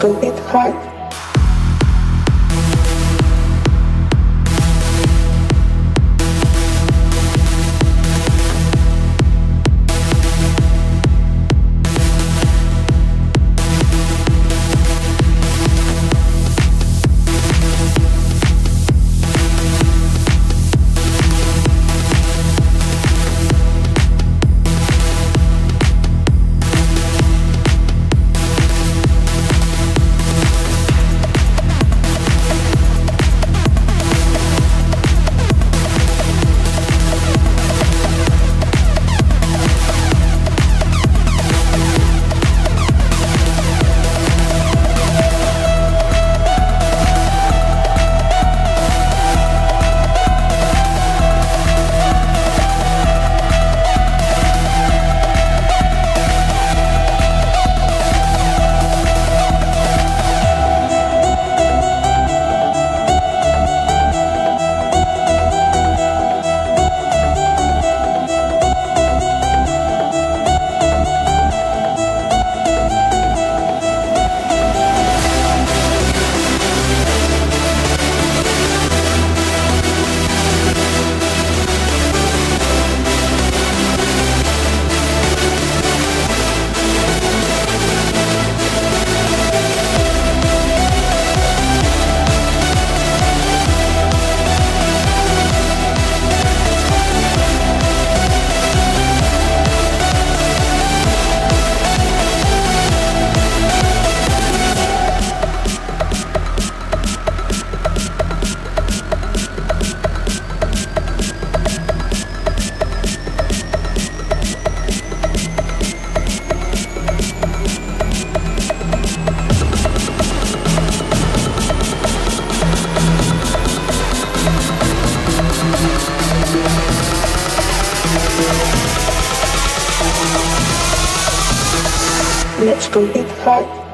to it hard. Let's go get high.